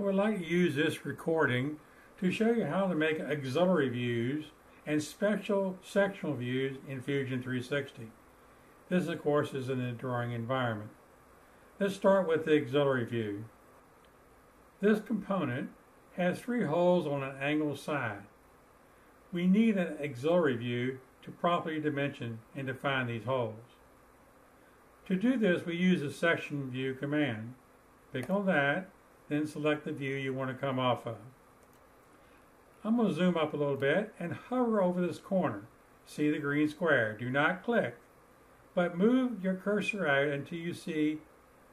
I would like to use this recording to show you how to make auxiliary views and special sectional views in Fusion 360. This, of course, is in a drawing environment. Let's start with the auxiliary view. This component has three holes on an angle side. We need an auxiliary view to properly dimension and define these holes. To do this, we use the section view command. Click on that, then select the view you want to come off of. I'm going to zoom up a little bit and hover over this corner. See the green square. Do not click, but move your cursor out until you see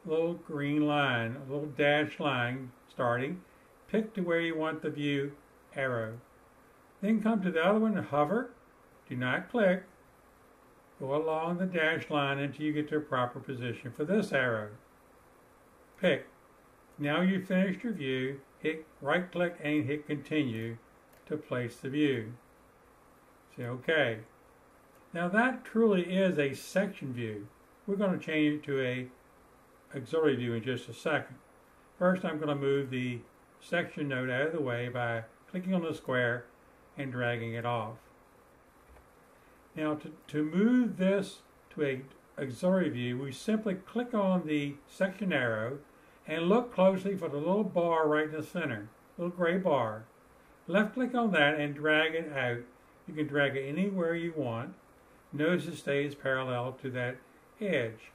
a little green line, a little dashed line starting. Pick to where you want the view arrow. Then come to the other one and hover. Do not click. Go along the dashed line until you get to a proper position for this arrow. Pick. Now you've finished your view, hit right click and hit continue to place the view. Say OK. Now that truly is a section view. We're going to change it to an auxiliary view in just a second. First I'm going to move the section node out of the way by clicking on the square and dragging it off. Now to move this to an auxiliary view, we simply click on the section arrow and look closely for the little bar right in the center, little gray bar. Left click on that and drag it out. You can drag it anywhere you want. Notice it stays parallel to that edge.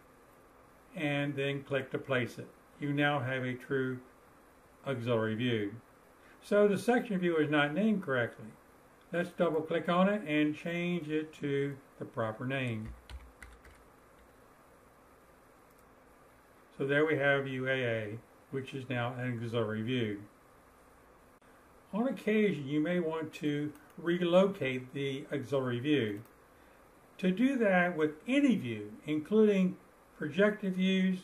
And then click to place it. You now have a true auxiliary view. So the section view is not named correctly. Let's double click on it and change it to the proper name. So there we have UAA, which is now an auxiliary view. On occasion, you may want to relocate the auxiliary view. To do that with any view, including projected views,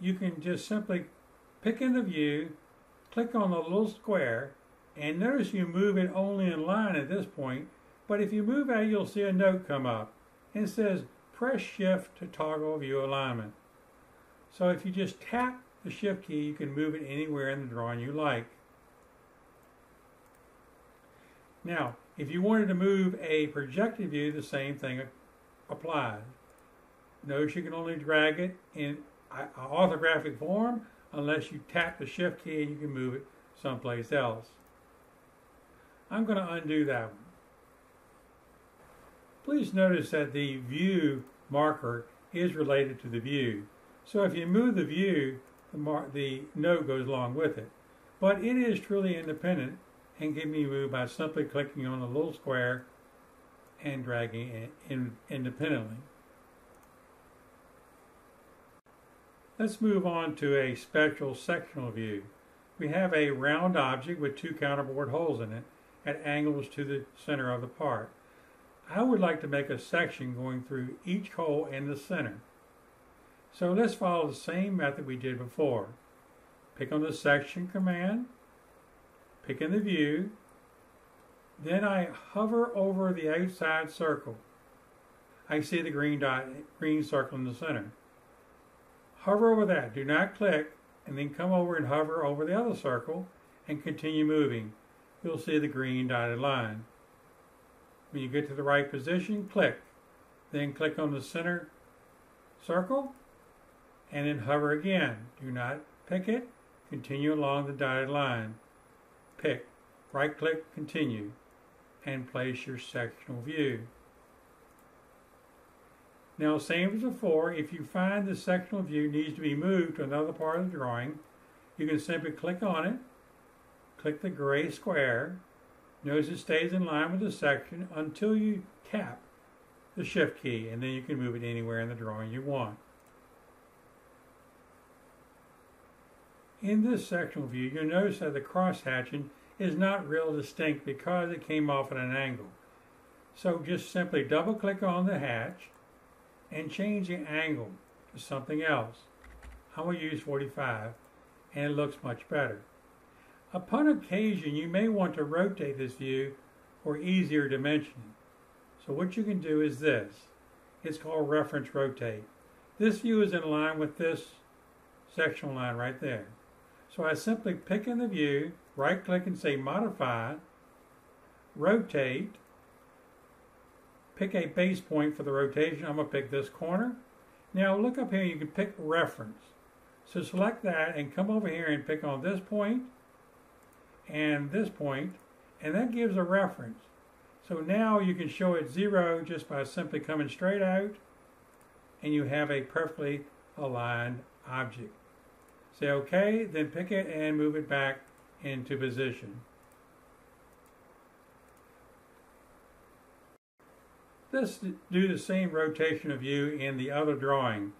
you can just simply pick in the view, click on the little square, and notice you move it only in line at this point, but if you move out, you'll see a note come up. It says, press Shift to toggle view alignment. So if you just tap the Shift key, you can move it anywhere in the drawing you like. Now, if you wanted to move a projected view, the same thing applies. Notice you can only drag it in orthographic form unless you tap the Shift key and you can move it someplace else. I'm going to undo that one. Please notice that the view marker is related to the view. So if you move the view, the note goes along with it. But it is truly independent and can be moved by simply clicking on the little square and dragging it independently. Let's move on to a special sectional view. We have a round object with two counterboard holes in it at angles to the center of the part. I would like to make a section going through each hole in the center. So let's follow the same method we did before. Pick on the section command, pick in the view, then I hover over the outside circle. I see the green dot, green circle in the center. Hover over that, do not click, and then come over and hover over the other circle and continue moving. You'll see the green dotted line. When you get to the right position, click. Then click on the center circle, and then hover again. Do not pick it. Continue along the dotted line. Pick. Right click, continue, and place your sectional view. Now, same as before, if you find the sectional view needs to be moved to another part of the drawing, you can simply click on it, click the gray square. Notice it stays in line with the section until you tap the Shift key, and then you can move it anywhere in the drawing you want. In this sectional view, you'll notice that the cross-hatching is not real distinct because it came off at an angle. So just simply double-click on the hatch and change the angle to something else. I will use 45, and it looks much better. Upon occasion, you may want to rotate this view for easier dimensioning. So what you can do is this. It's called reference rotate. This view is in line with this sectional line right there. So I simply pick in the view, right click and say modify, rotate, pick a base point for the rotation. I'm going to pick this corner. Now look up here, you can pick reference. So select that and come over here and pick on this point and this point, and that gives a reference. So now you can show it 0 just by simply coming straight out, and you have a perfectly aligned object. Say OK, then pick it and move it back into position. Let's do the same rotation of view in the other drawing.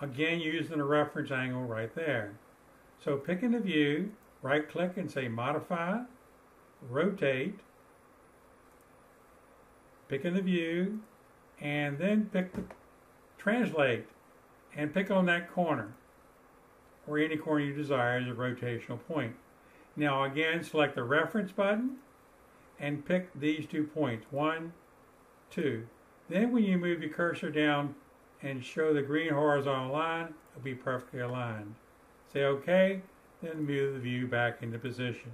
Again, using a reference angle right there. So pick in the view, right click and say modify, rotate, pick in the view, and then pick the translate and pick on that corner or any corner you desire as a rotational point. Now again, select the reference button and pick these two points, 1, 2. Then when you move your cursor down and show the green horizontal line, it'll be perfectly aligned. Say OK, then move the view back into position.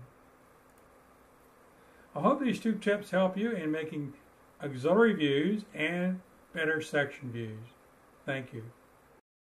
I hope these two tips help you in making auxiliary views and better section views. Thank you.